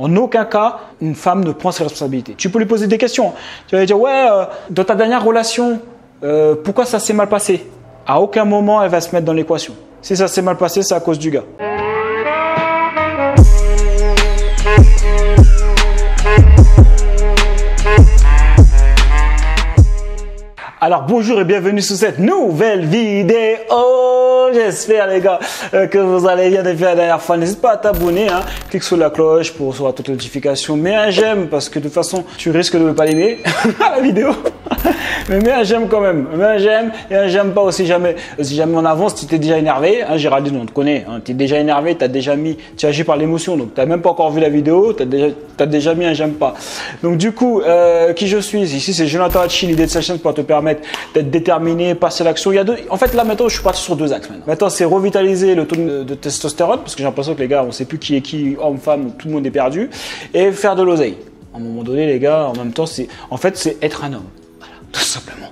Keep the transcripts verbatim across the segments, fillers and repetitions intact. En aucun cas, une femme ne prend ses responsabilités. Tu peux lui poser des questions. Tu vas lui dire, ouais, euh, dans ta dernière relation, euh, pourquoi ça s'est mal passé? À aucun moment, elle va se mettre dans l'équation. Si ça s'est mal passé, c'est à cause du gars. Alors bonjour et bienvenue sur cette nouvelle vidéo. J'espère les gars que vous allez bien depuis la dernière fois. N'hésite pas à t'abonner, hein. Clique sur la cloche pour recevoir toutes les notifications. Mets un j'aime parce que de toute façon tu risques de ne pas l'aimer la vidéo. Mais mets un j'aime quand même. Mets un j'aime et un j'aime pas aussi jamais. Si jamais on avance, si tu t'es déjà énervé, hein, Géraldine, on te connaît. Hein, tu es déjà énervé, tu as déjà mis, tu agis par l'émotion. Donc tu n'as même pas encore vu la vidéo, tu as déjà, t'as déjà mis un j'aime pas. Donc du coup, euh, qui je suis ici, c'est Jonathan Hatchi. L'idée de cette chaîne pour te permettre d'être déterminé, passer à l'action. Il y a deux... En fait, là maintenant, je suis parti sur deux axes. Maintenant, maintenant c'est revitaliser le taux de, de testostérone parce que j'ai l'impression que les gars, on ne sait plus qui est qui, homme, femme, tout le monde est perdu, et faire de l'oseille. À un moment donné, les gars, en même temps, c'est en fait, c'est être un homme. Voilà, tout simplement.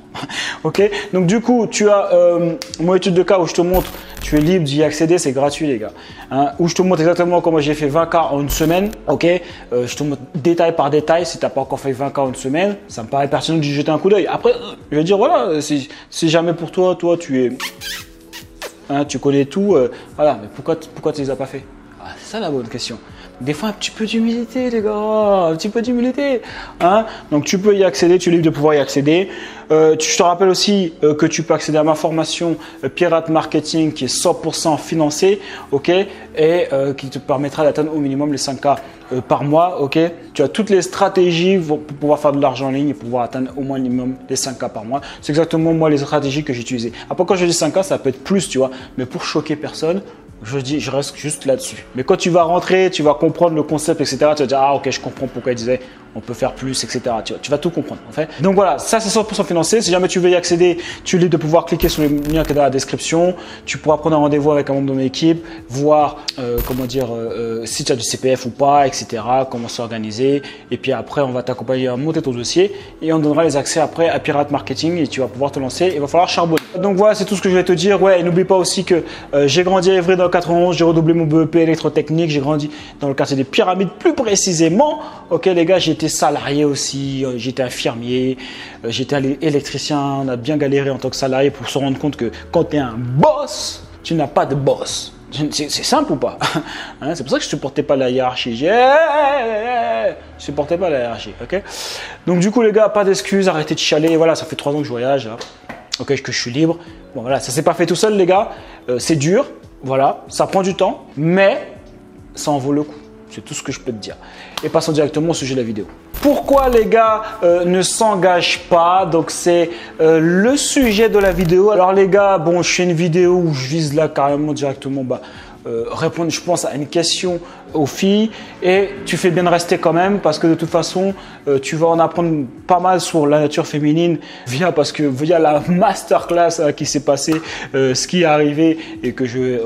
Ok. Donc du coup, tu as euh, mon étude de cas où je te montre, tu es libre d'y accéder, c'est gratuit les gars. Hein, où je te montre exactement comment j'ai fait vingt K en une semaine. Ok, euh, je te montre détail par détail. Si tu n'as pas encore fait vingt K en une semaine, ça me paraît pertinent d'y jeter un coup d'œil. Après, je vais dire voilà, si, si jamais pour toi, toi tu es, hein, tu connais tout. Euh, voilà, mais pourquoi, pourquoi tu les as pas fait? Ah, c'est ça la bonne question. Des fois, un petit peu d'humilité, les gars, un petit peu d'humilité. Hein? Donc, tu peux y accéder, tu es libre de pouvoir y accéder. Euh, tu, je te rappelle aussi euh, que tu peux accéder à ma formation euh, Pirate Marketing qui est cent pour cent financée, ok, et euh, qui te permettra d'atteindre au minimum les cinq K euh, par mois, ok. Tu as toutes les stratégies pour pouvoir faire de l'argent en ligne et pouvoir atteindre au moins minimum les cinq K par mois. C'est exactement moi les stratégies que j'ai utilisées. Après, quand je dis cinq K, ça peut être plus, tu vois, mais pour choquer personne, je dis, je reste juste là-dessus. Mais quand tu vas rentrer, tu vas comprendre le concept, et cetera. Tu vas dire, ah ok, je comprends pourquoi il disait, on peut faire plus, et cetera. Tu vois, tu vas tout comprendre en fait. Donc voilà, ça c'est cent pour cent financé. Si jamais tu veux y accéder, tu es libre de pouvoir cliquer sur le lien qui est dans la description. Tu pourras prendre un rendez-vous avec un membre de mon équipe, voir euh, comment dire, euh, si tu as du C P F ou pas, et cetera. Comment s'organiser. Et puis après, on va t'accompagner à monter ton dossier et on donnera les accès après à Pirate Marketing et tu vas pouvoir te lancer. Il va falloir charbonner. Donc voilà, c'est tout ce que je voulais te dire. Ouais, et n'oublie pas aussi que euh, j'ai grandi à Évry dans quatre-vingt-onze, j'ai redoublé mon B E P électrotechnique, j'ai grandi dans le quartier des Pyramides plus précisément. Ok les gars, j'étais salarié aussi, j'étais infirmier, j'étais électricien, on a bien galéré en tant que salarié pour se rendre compte que quand tu es un boss, tu n'as pas de boss. C'est simple ou pas, hein? C'est pour ça que je ne supportais pas la hiérarchie. Je ne supportais pas la hiérarchie. Ok. Donc du coup les gars, pas d'excuses, arrêtez de chialer. Voilà, ça fait trois ans que je voyage, hein. Ok, que je suis libre. Bon voilà, ça s'est pas fait tout seul les gars, euh, c'est dur. Voilà, ça prend du temps, mais ça en vaut le coup. C'est tout ce que je peux te dire. Et passons directement au sujet de la vidéo. Pourquoi les gars euh, ne s'engagent pas? Donc c'est euh, le sujet de la vidéo. Alors les gars, bon, je fais une vidéo où je vise là carrément directement bah, euh, répondre, je pense, à une question aux filles. Et tu fais bien de rester quand même parce que de toute façon, euh, tu vas en apprendre pas mal sur la nature féminine via parce que via la masterclass hein, qui s'est passée, euh, ce qui est arrivé et que je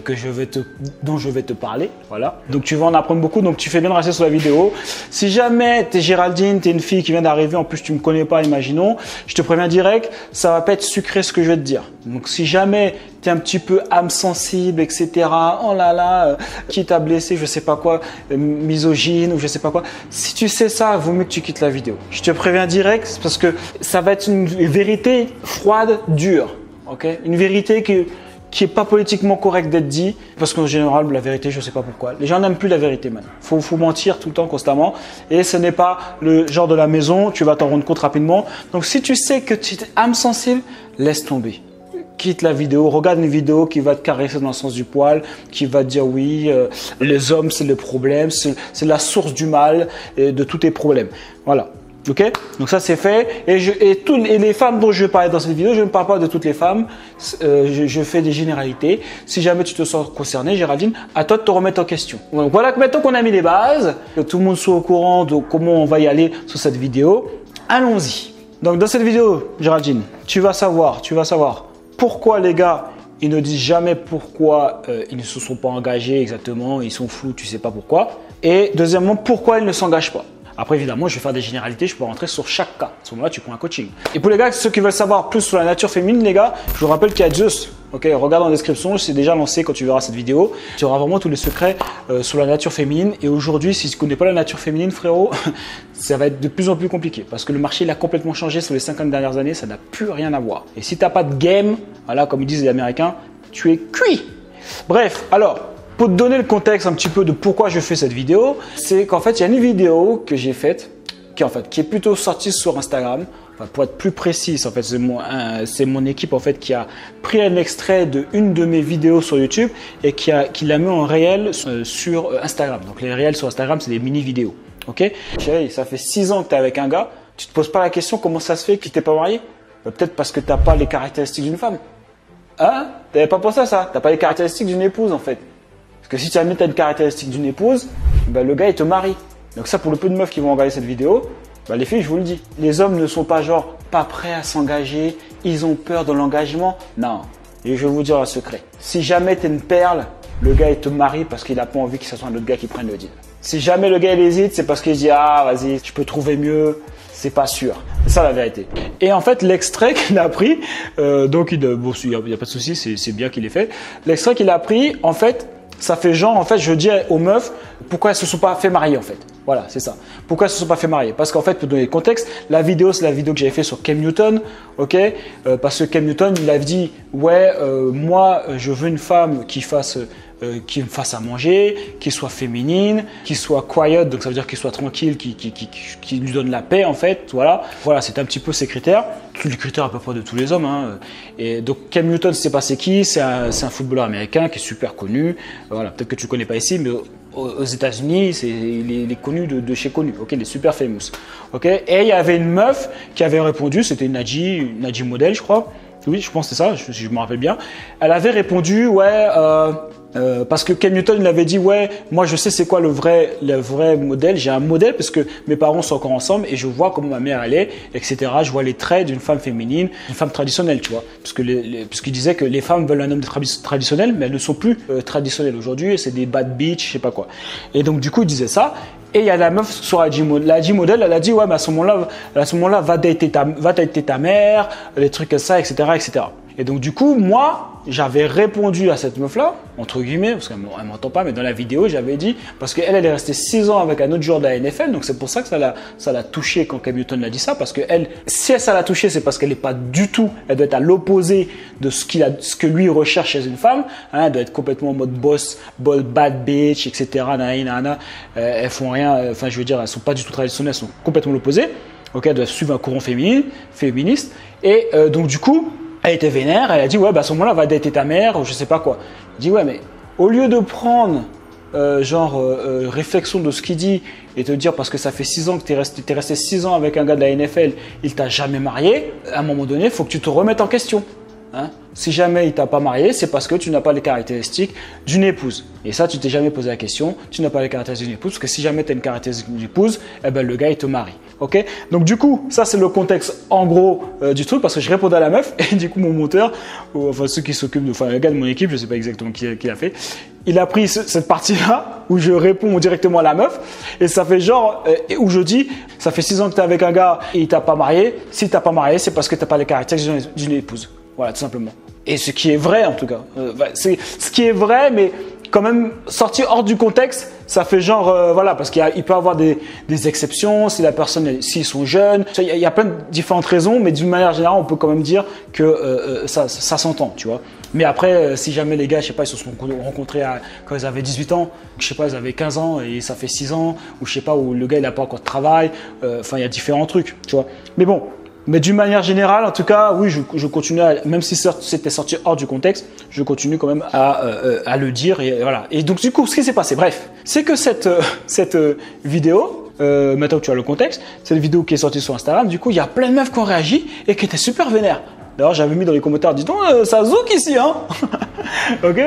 que je vais te dont je vais te parler. Voilà. Donc tu vas en apprendre beaucoup. Donc tu fais bien de rester sur la vidéo. Si jamais t'es Géraldine, t'es une fille qui vient d'arriver, en plus tu me connais pas, imaginons, je te préviens direct, ça va pas être sucré ce que je vais te dire. Donc si jamais t'es un petit peu âme sensible, et cetera. Oh là là, euh, qui t'a blessé, je sais pas quoi, misogyne ou je sais pas quoi. Si tu sais ça, vaut mieux que tu quittes la vidéo. Je te préviens direct parce que ça va être une vérité froide, dure, ok? Une vérité qui qui est pas politiquement correcte d'être dit parce qu'en général la vérité, je sais pas pourquoi. Les gens n'aiment plus la vérité maintenant. Faut faut mentir tout le temps constamment et ce n'est pas le genre de la maison. Tu vas t'en rendre compte rapidement. Donc si tu sais que tu es âme sensible, laisse tomber. Quitte la vidéo, regarde une vidéo qui va te caresser dans le sens du poil, qui va te dire oui, euh, les hommes c'est le problème, c'est la source du mal et de tous tes problèmes. Voilà. Ok, donc ça c'est fait. Et, je, et, tout, et les femmes dont je parlais dans cette vidéo, je ne parle pas de toutes les femmes. Euh, je, je fais des généralités. Si jamais tu te sens concerné, Géraldine, à toi de te remettre en question. Donc voilà, maintenant qu'on a mis les bases, que tout le monde soit au courant de comment on va y aller sur cette vidéo, allons-y. Donc dans cette vidéo, Géraldine, tu vas savoir, tu vas savoir. Pourquoi les gars, ils ne disent jamais pourquoi euh, ils ne se sont pas engagés exactement, ils sont flous, tu sais pas pourquoi. Et deuxièmement, pourquoi ils ne s'engagent pas. Après, évidemment, je vais faire des généralités, je peux rentrer sur chaque cas. À ce moment-là, tu prends un coaching. Et pour les gars, ceux qui veulent savoir plus sur la nature féminine, les gars, je vous rappelle qu'il y a Zeus. Ok, regarde en description, c'est déjà lancé quand tu verras cette vidéo. Tu auras vraiment tous les secrets euh, sur la nature féminine. Et aujourd'hui, si tu ne connais pas la nature féminine, frérot, ça va être de plus en plus compliqué. Parce que le marché, il a complètement changé sur les cinquante dernières années. Ça n'a plus rien à voir. Et si tu n'as pas de game, voilà, comme ils disent les Américains, tu es cuit. Bref, alors... Pour te donner le contexte un petit peu de pourquoi je fais cette vidéo, c'est qu'en fait, il y a une vidéo que j'ai faite, qui, en fait, qui est plutôt sortie sur Instagram. Enfin, pour être plus précis, en fait, c'est mon, euh, c'est mon équipe en fait, qui a pris un extrait d'une de, de mes vidéos sur YouTube et qui l'a qui mis en réel euh, sur euh, Instagram. Donc, les réels sur Instagram, c'est des mini-vidéos. Ok, chérie, ça fait six ans que tu es avec un gars. Tu ne te poses pas la question comment ça se fait qu'il t'es pas marié. Bah, peut-être parce que tu n'as pas les caractéristiques d'une femme. Hein? Tu n'avais pas pensé à ça. Tu n'as pas les caractéristiques d'une épouse, en fait. Parce que si tu as mis une caractéristique d'une épouse, bah, le gars il te marie. Donc ça, pour le peu de meufs qui vont regarder cette vidéo, bah, les filles, je vous le dis, les hommes ne sont pas genre pas prêts à s'engager, ils ont peur de l'engagement. Non, et je vais vous dire un secret. Si jamais tu es une perle, le gars il te marie parce qu'il n'a pas envie que ce soit un autre gars qui prenne le deal. Si jamais le gars il hésite, c'est parce qu'il se dit « Ah, vas-y, je peux trouver mieux ». C'est pas sûr. C'est ça la vérité. Et en fait, l'extrait qu'il a pris, euh, donc il bon, n'y a, a pas de souci, c'est bien qu'il ait fait. L'extrait qu'il a pris, en fait, ça fait genre, en fait, je dis aux meufs pourquoi elles ne se sont pas fait marier, en fait. Voilà, c'est ça. Pourquoi elles ne se sont pas fait marier? Parce qu'en fait, pour donner le contexte, la vidéo, c'est la vidéo que j'avais fait sur Cam Newton, ok? euh, Parce que Cam Newton, il a dit, ouais, euh, moi, je veux une femme qui fasse, euh, qui me fasse à manger, qui soit féminine, qui soit quiet, donc ça veut dire qu'il soit tranquille, qui, qui, qui, qui lui donne la paix, en fait, voilà. Voilà, c'est un petit peu ses critères. Tous les critères à peu près de tous les hommes, hein. Et donc, Cam Newton, c'est pas c'est qui? C'est un, un footballeur américain qui est super connu. Voilà, peut-être que tu connais pas ici, mais... aux États-Unis, il, il est connu de, de chez connu, ok, il est super famous, ok. Et il y avait une meuf qui avait répondu, c'était Najee, Najee modèle, je crois. Oui, je pense que c'est ça, si je, je me rappelle bien. Elle avait répondu, ouais, euh, euh, parce que Cam Newton, il avait dit, ouais, moi je sais c'est quoi le vrai, le vrai modèle. J'ai un modèle parce que mes parents sont encore ensemble et je vois comment ma mère elle est, et cetera. Je vois les traits d'une femme féminine, une femme traditionnelle, tu vois. Parce que les, les, parce qu'il disait que les femmes veulent un homme traditionnel, mais elles ne sont plus euh, traditionnelles aujourd'hui et c'est des bad bitch, je sais pas quoi. Et donc du coup, il disait ça. Et il y a la meuf sur la G-modèle, elle a dit ouais, mais à ce moment-là, à ce moment-là, va dater ta, va dater ta mère, les trucs comme ça, et cetera, et cetera. Et donc du coup, moi, j'avais répondu à cette meuf-là, entre guillemets, parce qu'elle ne m'entend pas, mais dans la vidéo, j'avais dit, parce qu'elle, elle est restée six ans avec un autre joueur de la N F L, donc c'est pour ça que ça l'a, ça l'a touché quand Cam Newton l'a dit ça, parce que elle, si ça l'a touché, c'est parce qu'elle n'est pas du tout, elle doit être à l'opposé de ce qu'il a, ce que lui recherche chez une femme, hein, elle doit être complètement en mode boss, bad bitch, et cetera, nana, nana, euh, elles font rien, enfin, euh, je veux dire, elles ne sont pas du tout traditionnelles, elles sont complètement l'opposé, ok, elles doivent suivre un courant féminin, féministe, et euh, donc du coup, elle était vénère, elle a dit ouais, bah à ce moment-là, va dater ta mère, ou je sais pas quoi. Elle dit ouais, mais au lieu de prendre euh, genre euh, euh, réflexion de ce qu'il dit et te dire parce que ça fait six ans que tu es resté, t'es resté six ans avec un gars de la N F L, il t'a jamais marié, à un moment donné, il faut que tu te remettes en question. Hein? Si jamais il t'a pas marié, c'est parce que tu n'as pas les caractéristiques d'une épouse. Et ça, tu t'es jamais posé la question, tu n'as pas les caractéristiques d'une épouse, parce que si jamais tu as une caractéristique d'une épouse, eh ben, le gars il te marie. Okay? Donc du coup, ça c'est le contexte en gros euh, du truc, parce que je répondais à la meuf, et du coup mon monteur, ou, enfin ceux qui s'occupent, enfin le gars de mon équipe, je ne sais pas exactement qui, qui l'a fait, il a pris ce, cette partie-là, où je réponds directement à la meuf, et ça fait genre, euh, où je dis, ça fait six ans que tu es avec un gars et il t'a pas marié, si t'as pas marié, c'est parce que tu n'as pas les caractéristiques d'une épouse. Voilà, tout simplement. Et ce qui est vrai, en tout cas. Euh, c'est ce qui est vrai, mais quand même sorti hors du contexte, ça fait genre, euh, voilà, parce qu'il peut y avoir des, des exceptions, si la personne, s'ils sont jeunes. Il y, y a plein de différentes raisons, mais d'une manière générale, on peut quand même dire que euh, ça, ça, ça s'entend, tu vois. Mais après, euh, si jamais les gars, je sais pas, ils se sont rencontrés à, quand ils avaient dix-huit ans, je sais pas, ils avaient quinze ans et ça fait six ans, ou je sais pas, où le gars, il n'a pas encore de travail. Enfin, euh, il y a différents trucs, tu vois. Mais bon. Mais d'une manière générale, en tout cas, oui, je, je continue, à, même si c'était sorti hors du contexte, je continue quand même à, euh, à le dire et voilà. Et donc du coup, ce qui s'est passé, bref, c'est que cette, euh, cette euh, vidéo, euh, maintenant que tu as le contexte, cette vidéo qui est sortie sur Instagram, du coup, il y a plein de meufs qui ont réagi et qui étaient super vénères. D'ailleurs, j'avais mis dans les commentaires, dis donc, euh, ça zouk ici, hein. Ok.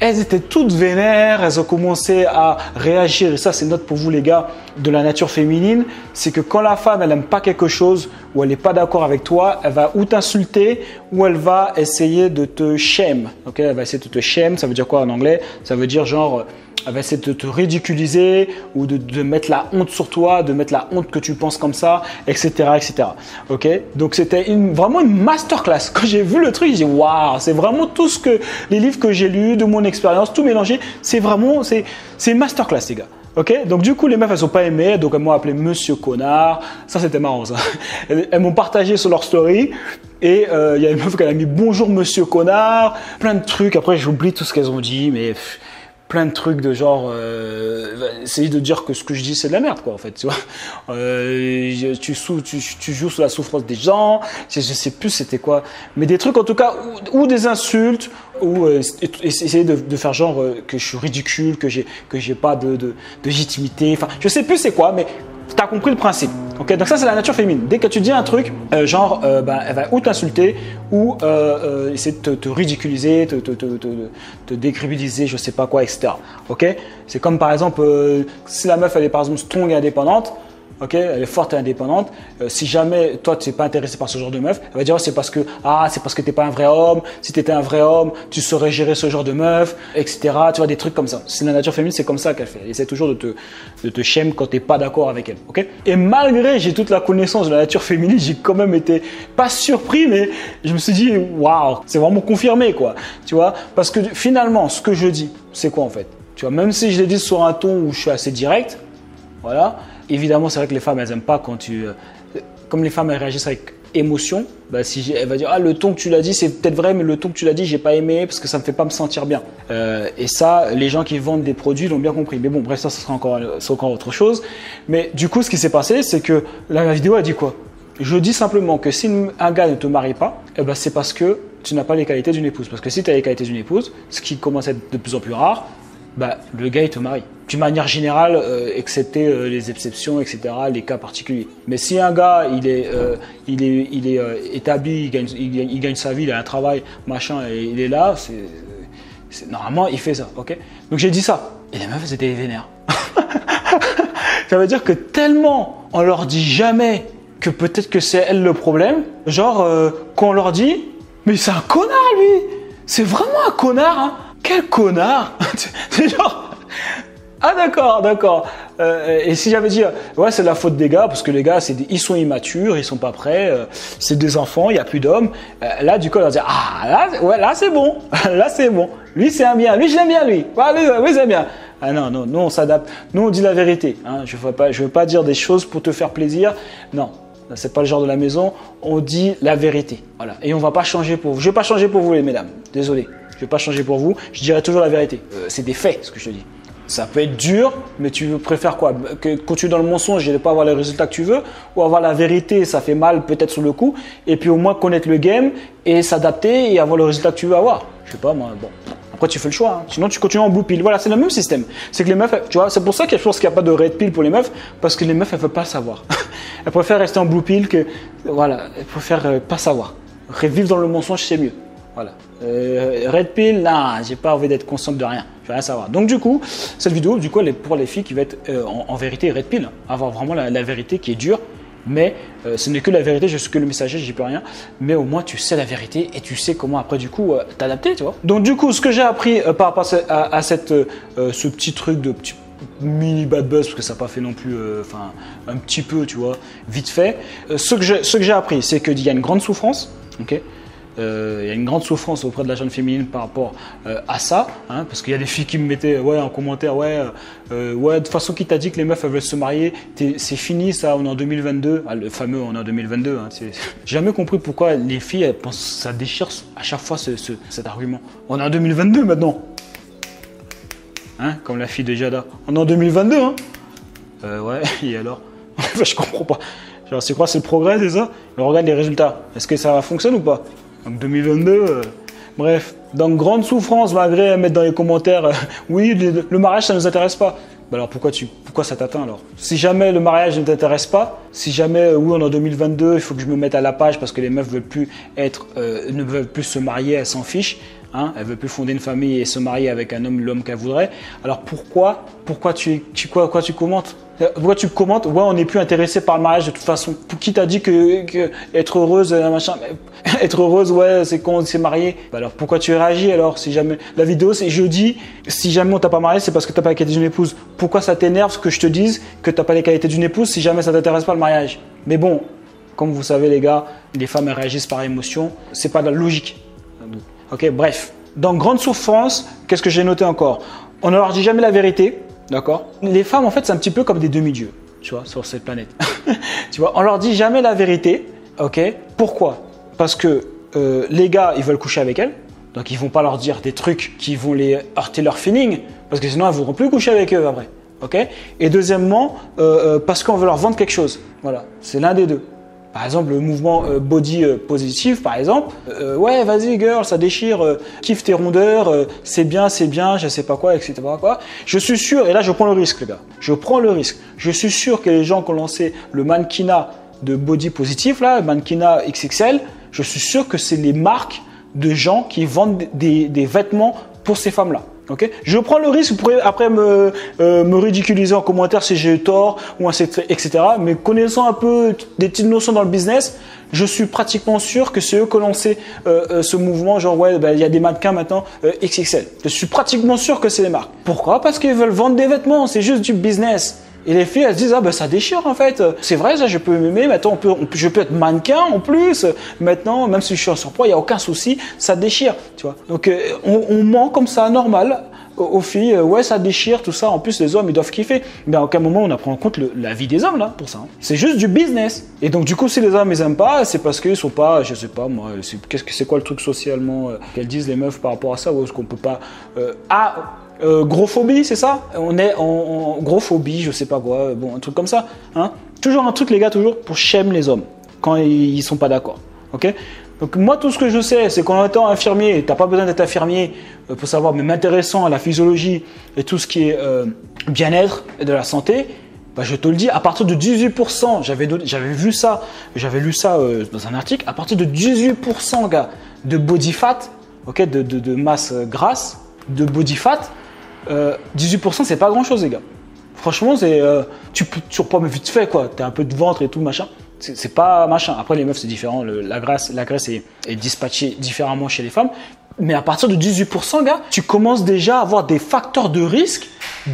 Elles étaient toutes vénères, elles ont commencé à réagir. Et ça, c'est note pour vous, les gars, de la nature féminine. C'est que quand la femme, elle n'aime pas quelque chose ou elle n'est pas d'accord avec toi, elle va ou t'insulter ou elle va essayer de te shame. Ok, elle va essayer de te shame. Ça veut dire quoi en anglais? Ça veut dire genre, va essayer de te ridiculiser ou de, de mettre la honte sur toi, de mettre la honte que tu penses comme ça, et cetera, et cetera. Ok, donc c'était une, vraiment une masterclass. Quand j'ai vu le truc, j'ai dit waouh, c'est vraiment tout ce que les livres que j'ai lus, de mon expérience, tout mélangé, c'est vraiment, c'est une masterclass, les gars. Ok, donc du coup les meufs elles sont pas aimées, donc elles m'ont appelé Monsieur Connard, ça c'était marrant ça. Elles m'ont partagé sur leur story et il euh, y a une meuf qui a mis bonjour Monsieur Connard, plein de trucs. Après j'oublie tout ce qu'elles ont dit, mais pff, plein de trucs de genre euh, essayer de dire que ce que je dis c'est de la merde quoi en fait, tu vois. Euh, tu, sous, tu, tu joues sur la souffrance des gens, je, je sais plus c'était quoi, mais des trucs en tout cas ou, ou des insultes. Ou euh, essayer de, de faire genre euh, que je suis ridicule, que j'ai que j'ai pas de, de, de légitimité, enfin je sais plus c'est quoi, mais t'as compris le principe. Ok, donc ça c'est la nature féminine. Dès que tu dis un truc, euh, genre euh, bah, elle va ou t'insulter ou euh, euh, essayer de te, te ridiculiser, te, te, te, te, te décrédibiliser, je sais pas quoi, et cetera. Ok, c'est comme par exemple euh, si la meuf elle est par exemple strong et indépendante. Ok, elle est forte et indépendante. Euh, si jamais toi tu n'es pas intéressé par ce genre de meuf, elle va dire oh, c'est parce que ah c'est parce que t'es pas un vrai homme. Si tu étais un vrai homme, tu saurais gérer ce genre de meuf, et cetera. Tu vois des trucs comme ça. C'est la nature féminine, c'est comme ça qu'elle fait. Elle essaie toujours de te de te shame quand t'es pas d'accord avec elle. Ok. Et malgré j'ai toute la connaissance de la nature féminine, j'ai quand même été pas surpris, mais je me suis dit waouh, c'est vraiment confirmé quoi. Tu vois, parce que finalement ce que je dis, c'est quoi en fait. Tu vois, même si je le dis sur un ton où je suis assez direct, voilà. Évidemment, c'est vrai que les femmes, elles n'aiment pas quand tu… Comme les femmes, elles réagissent avec émotion, bah, si elle va dire « Ah, le ton que tu l'as dit, c'est peut-être vrai, mais le ton que tu l'as dit, j'ai pas aimé parce que ça me fait pas me sentir bien. Euh, » Et ça, les gens qui vendent des produits l'ont bien compris. Mais bon, bref, ça, ça sera encore, ça encore autre chose. Mais du coup, ce qui s'est passé, c'est que la vidéo a dit quoi? Je dis simplement que si un gars ne te marie pas, eh ben, c'est parce que tu n'as pas les qualités d'une épouse. Parce que si tu as les qualités d'une épouse, ce qui commence à être de plus en plus rare, bah, le gars il te marie. D'une manière générale, euh, excepté euh, les exceptions, et cetera, les cas particuliers. Mais si un gars il est, euh, il est, il est euh, établi, il gagne, il, gagne, il gagne sa vie, il a un travail, machin, et il est là, c'est normalement il fait ça, ok? Donc j'ai dit ça. Et les meufs c'était vénères. Ça veut dire que tellement on leur dit jamais que peut-être que c'est elle le problème, genre euh, qu'on leur dit, mais c'est un connard lui, c'est vraiment un connard, hein. Quel connard! C'est genre. Ah, d'accord, d'accord. Euh, et si j'avais dit, ouais, c'est la faute des gars, parce que les gars, des, ils sont immatures, ils sont pas prêts, euh, c'est des enfants, il n'y a plus d'hommes. Euh, là, du coup, on va dire, ah, là, ouais, là, c'est bon. Là, c'est bon. Lui, c'est un bien. Lui, je l'aime bien, lui. Ouais, lui, oui, c'est bien. Ah non, non, nous, on s'adapte. Nous, on dit la vérité. Hein. Je ne veux pas dire des choses pour te faire plaisir. Non. C'est pas le genre de la maison. On dit la vérité. Voilà. Et on va pas changer pour vous. Je vais pas changer pour vous, les mesdames. Désolé. Je ne vais pas changer pour vous, je dirai toujours la vérité. Euh, c'est des faits, ce que je te dis. Ça peut être dur, mais tu préfères quoi? Que continuer dans le mensonge et ne pas avoir les résultats que tu veux, ou avoir la vérité, ça fait mal peut-être sur le coup, et puis au moins connaître le game et s'adapter et avoir le résultat que tu veux avoir. Je sais pas moi, bon. Après tu fais le choix, hein. Sinon tu continues en blue pill. Voilà, c'est le même système. C'est que les meufs, tu vois, c'est pour ça qu'il y a chose qu'il n'y a pas de red pill pour les meufs, parce que les meufs elles ne veulent pas savoir. Elles préfèrent rester en blue pill que, voilà, elles préfèrent pas savoir. Revivre dans le mensonge c'est mieux. Voilà. Euh, Red Pill, là, j'ai pas envie d'être consciente de rien. Je veux rien savoir. Donc du coup, cette vidéo, du coup, elle est pour les filles qui va être euh, en, en vérité Red Pill, hein. Avoir vraiment la, la vérité qui est dure. Mais euh, ce n'est que la vérité, je suis que le messager, j'y peux rien. Mais au moins, tu sais la vérité et tu sais comment après du coup euh, t'adapter, tu vois. Donc du coup, ce que j'ai appris euh, par rapport à, à, à cette, euh, ce petit truc de petit mini bad buzz, parce que ça n'a pas fait non plus, enfin, euh, un petit peu, tu vois, vite fait. Euh, ce que j'ai appris, c'est qu'il y a une grande souffrance, ok. Euh, y a une grande souffrance auprès de la jeune féminine par rapport euh, à ça, hein, parce qu'il y a des filles qui me mettaient ouais, en commentaire, ouais, euh, ouais, de toute façon qui t'a dit que les meufs elles veulent se marier, es, c'est fini ça, on est en deux mille vingt-deux, ah, le fameux on est en deux mille vingt-deux, hein, j'ai jamais compris pourquoi les filles elles pensent, ça déchire à chaque fois ce, ce, cet argument, on est en deux mille vingt-deux maintenant, hein, comme la fille de Jada, on est en deux mille vingt-deux, hein. Euh, ouais, et alors, je comprends pas, c'est quoi, c'est le progrès, c'est ça, mais regarde les résultats, est-ce que ça fonctionne ou pas? Donc deux mille vingt-deux, euh, bref, donc grande souffrance malgré mettre dans les commentaires euh, oui le, le mariage ça ne nous intéresse pas. Bah alors pourquoi, tu, pourquoi ça t'atteint alors? Si jamais le mariage ne t'intéresse pas, si jamais euh, oui on est en deux mille vingt-deux, il faut que je me mette à la page parce que les meufs veulent plus être, euh, ne veulent plus se marier, elles s'en fichent. Hein, elle veut plus fonder une famille et se marier avec un homme, l'homme qu'elle voudrait. Alors pourquoi, pourquoi tu, tu, quoi, quoi tu commentes Pourquoi tu commentes ouais, on n'est plus intéressé par le mariage de toute façon. Qui t'a dit que, que être heureuse, machin, être heureuse, ouais, c'est quand on s'est marié. Bah alors pourquoi tu réagis alors si jamais la vidéo c'est jeudi. Si jamais on t'a pas marié, c'est parce que t'as pas les qualités d'une épouse. Pourquoi ça t'énerve que je te dise que t'as pas les qualités d'une épouse si jamais ça t'intéresse pas le mariage? Mais bon, comme vous savez les gars, les femmes elles réagissent par émotion. C'est pas de la logique. Ok, bref. Dans grande souffrance, qu'est-ce que j'ai noté encore? On ne leur dit jamais la vérité, d'accord? Les femmes, en fait, c'est un petit peu comme des demi-dieux, tu vois, sur cette planète. Tu vois, on leur dit jamais la vérité, ok? Pourquoi? Parce que euh, les gars, ils veulent coucher avec elles, donc ils vont pas leur dire des trucs qui vont les heurter leur feeling, parce que sinon, elles ne voudront plus coucher avec eux, après, ok? Et deuxièmement, euh, parce qu'on veut leur vendre quelque chose, voilà, c'est l'un des deux. Par exemple, le mouvement body positive, par exemple. Euh, ouais, vas-y, girl, ça déchire, euh, kiffe tes rondeurs, euh, c'est bien, c'est bien, je sais pas quoi, et cetera quoi. Je suis sûr, et là, je prends le risque, les gars. Je prends le risque. Je suis sûr que les gens qui ont lancé le mannequinat de body positif, là, le mannequinat X X L, je suis sûr que c'est les marques de gens qui vendent des, des vêtements pour ces femmes-là. Okay, je prends le risque, vous pourrez après me, euh, me ridiculiser en commentaire si j'ai eu tort, ou et cetera. Mais connaissant un peu des petites notions dans le business, je suis pratiquement sûr que c'est eux qui ont lancé euh, euh, ce mouvement, genre ouais, ben, y a des mannequins maintenant euh, X X L. Je suis pratiquement sûr que c'est les marques. Pourquoi? Parce qu'ils veulent vendre des vêtements, c'est juste du business. Et les filles, elles se disent, ah ben ça déchire en fait. C'est vrai, ça, je peux m'aimer, maintenant on peut, on, je peux être mannequin en plus. Maintenant, même si je suis en surpoids, il n'y a aucun souci, ça déchire, tu vois. Donc, euh, on, on ment comme ça, normal, aux, aux filles. Euh, ouais, ça déchire, tout ça. En plus, les hommes, ils doivent kiffer. Mais à aucun moment, on apprend en compte le, la vie des hommes, là, pour ça. Hein. C'est juste du business. Et donc, du coup, si les hommes, ils n'aiment pas, c'est parce qu'ils ne sont pas, je sais pas, moi, c'est qu'est-ce que, c'est quoi le truc socialement euh, qu'elles disent les meufs par rapport à ça, ou est-ce qu'on peut pas... Euh, ah, Euh, gros phobie, c'est ça? On est en, en gros phobie, je sais pas quoi, bon, un truc comme ça. Hein, toujours un truc, les gars, toujours pour shame les hommes quand ils, ils sont pas d'accord. Ok? Donc, moi, tout ce que je sais, c'est qu'en étant infirmier, t'as pas besoin d'être infirmier pour savoir, mais m'intéressant à la physiologie et tout ce qui est euh, bien-être et de la santé, bah, je te le dis, à partir de dix-huit pour cent, j'avais vu ça, j'avais lu ça euh, dans un article, à partir de dix-huit pour cent, gars, de body fat, ok, de, de, de masse grasse, de body fat. Euh, dix-huit pour cent c'est pas grand chose les gars. Franchement c'est euh, tu tu reprends mais vite fait quoi. T'as un peu de ventre et tout machin. C'est pas machin. Après les meufs c'est différent. Le, la graisse la graisse est, est dispatchée différemment chez les femmes. Mais à partir de dix-huit pour cent gars, tu commences déjà à avoir des facteurs de risque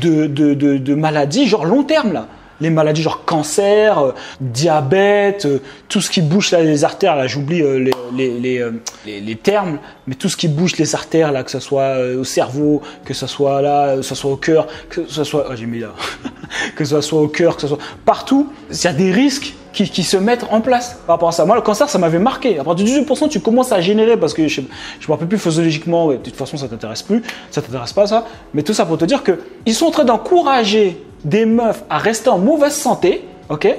de de de, de maladies genre long terme là. Les maladies genre cancer, euh, diabète, euh, tout ce qui bouche là, les artères, là j'oublie euh, les, les, les, euh, les, les termes, mais tout ce qui bouche les artères, là, que ce soit euh, au cerveau, que ce soit là, que ce soit au cœur, que ce soit, oh, j'ai mis là, que ce soit au cœur, que ce soit partout, il y a des risques qui, qui se mettent en place par rapport à ça. Moi, le cancer, ça m'avait marqué. À partir de dix-huit pour cent, tu commences à générer parce que je ne me rappelle plus physiologiquement, ouais, de toute façon, ça ne t'intéresse plus, ça ne t'intéresse pas, ça. Mais tout ça pour te dire qu'ils sont en train d'encourager des meufs à rester en mauvaise santé, ok, et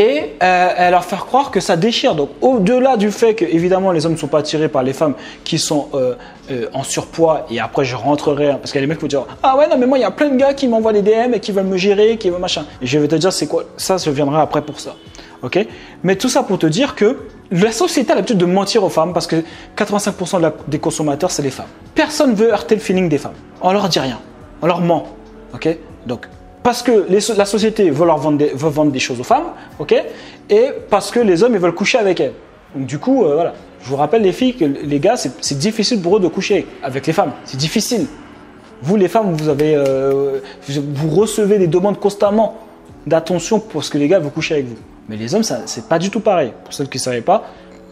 euh, à leur faire croire que ça déchire. Donc, au-delà du fait que, évidemment, les hommes ne sont pas attirés par les femmes qui sont euh, euh, en surpoids, et après, je rentrerai, hein, parce qu'il y a des mecs qui vont dire « Ah ouais, non, mais moi, il y a plein de gars qui m'envoient des D M et qui veulent me gérer, qui veulent machin. » Et je vais te dire, c'est quoi? Ça, je viendrai après pour ça, ok? Mais tout ça pour te dire que la société a l'habitude de mentir aux femmes parce que quatre-vingt-cinq pour cent de la, des consommateurs, c'est les femmes. Personne ne veut heurter le feeling des femmes. On leur dit rien. On leur ment, ok? Donc, parce que les, la société veut, leur vendre des, veut vendre des choses aux femmes, ok, et parce que les hommes ils veulent coucher avec elles. Donc du coup, euh, voilà. Je vous rappelle les filles que les gars, c'est difficile pour eux de coucher avec les femmes. C'est difficile. Vous les femmes, vous avez, euh, vous recevez des demandes constamment d'attention parce que les gars veulent coucher avec vous. Mais les hommes, c'est pas du tout pareil. Pour ceux qui ne savaient pas.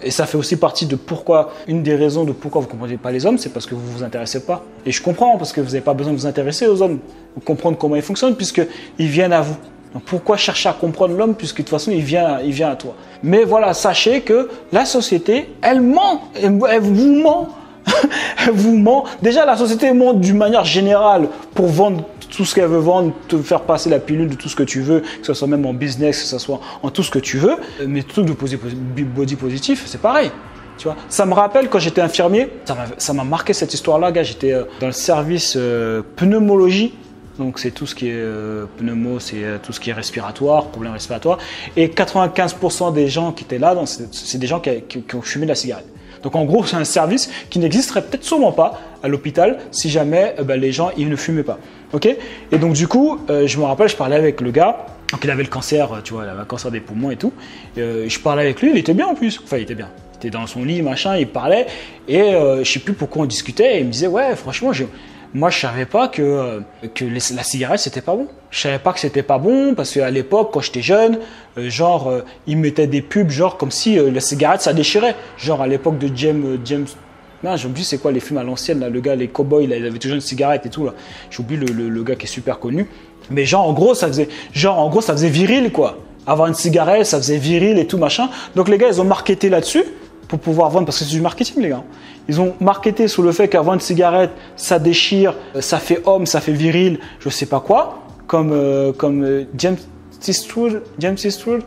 Et ça fait aussi partie de pourquoi, une des raisons de pourquoi vous ne comprenez pas les hommes, c'est parce que vous ne vous intéressez pas. Et je comprends, parce que vous n'avez pas besoin de vous intéresser aux hommes, vous comprendre comment ils fonctionnent, puisqu'ils viennent à vous. Donc pourquoi chercher à comprendre l'homme, puisque de toute façon, il vient, il vient à toi. Mais voilà, sachez que la société, elle ment, elle, elle vous ment. Elle vous ment. Déjà, la société ment d'une manière générale pour vendre tout ce qu'elle veut vendre, te faire passer la pilule de tout ce que tu veux, que ce soit même en business, que ce soit en tout ce que tu veux. Mais tout le body positif, c'est pareil. Tu vois, ça me rappelle quand j'étais infirmier, ça m'a marqué cette histoire-là, gars. J'étais dans le service euh, pneumologie. Donc, c'est tout ce qui est euh, pneumo, c'est euh, tout ce qui est respiratoire, problème respiratoire. Et quatre-vingt-quinze pour cent des gens qui étaient là, c'est des gens qui, qui, qui ont fumé de la cigarette. Donc en gros, c'est un service qui n'existerait peut-être sûrement pas à l'hôpital si jamais euh, bah, les gens ils ne fumaient pas. Okay, et donc du coup, euh, je me rappelle, je parlais avec le gars. Donc il avait le cancer, tu vois, il avait un cancer des poumons et tout. Euh, je parlais avec lui, il était bien en plus. Enfin, il était bien. Il était dans son lit, machin, il parlait. Et euh, je sais plus pourquoi on discutait. Et il me disait, ouais, franchement, je... moi, je savais pas que, euh, que les... la cigarette, c'était pas bon. Je savais pas que c'était pas bon parce qu'à l'époque, quand j'étais jeune, euh, genre, euh, ils mettaient des pubs, genre, comme si euh, la cigarette, ça déchirait. Genre, à l'époque de James. James... Non, j'ai oublié c'est quoi les films à l'ancienne, là, le gars, les cowboys, là, il avait toujours une cigarette et tout, là. J'ai oublié le, le, le gars qui est super connu. Mais genre, en gros, ça faisait, genre, en gros, ça faisait viril, quoi. Avoir une cigarette, ça faisait viril et tout, machin. Donc, les gars, ils ont marketé là-dessus pour pouvoir vendre, parce que c'est du marketing, les gars. Ils ont marketé sur le fait qu'avoir une cigarette, ça déchire, ça fait homme, ça fait viril, je sais pas quoi. Comme, euh, comme euh, James Eastwood, James Eastwood.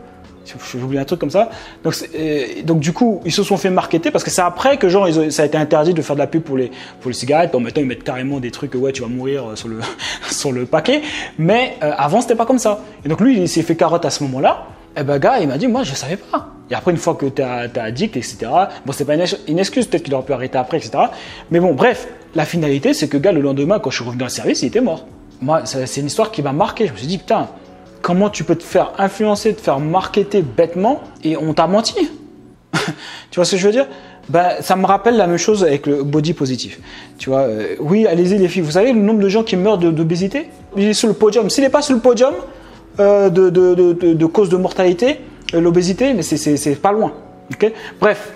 J'oublie un truc comme ça. Donc, euh, donc du coup, ils se sont fait marketer parce que c'est après que genre, ils ont, ça a été interdit de faire de la pub pour les, pour les cigarettes. Bon, maintenant, ils mettent carrément des trucs, ouais, tu vas mourir sur le, sur le paquet. Mais euh, avant, c'était pas comme ça. Et donc lui, il s'est fait carotte à ce moment-là. Et ben, gars, il m'a dit, moi, je savais pas. Et après, une fois que tu es addict, et cetera. Bon, c'est pas une excuse, peut-être qu'il aurait pu arrêter après, et cetera. Mais bon, bref, la finalité, c'est que gars, le lendemain, quand je suis revenu dans le service, il était mort. Moi, c'est une histoire qui m'a marqué. Je me suis dit, putain. Comment tu peux te faire influencer, te faire marketer bêtement et on t'a menti? Tu vois ce que je veux dire? Ben, ça me rappelle la même chose avec le body positif. Tu vois, euh, oui, allez-y les filles, vous savez le nombre de gens qui meurent d'obésité? Il est sur le podium. S'il n'est pas sur le podium euh, de, de, de, de, de cause de mortalité, euh, l'obésité, mais c'est pas loin. Okay, bref,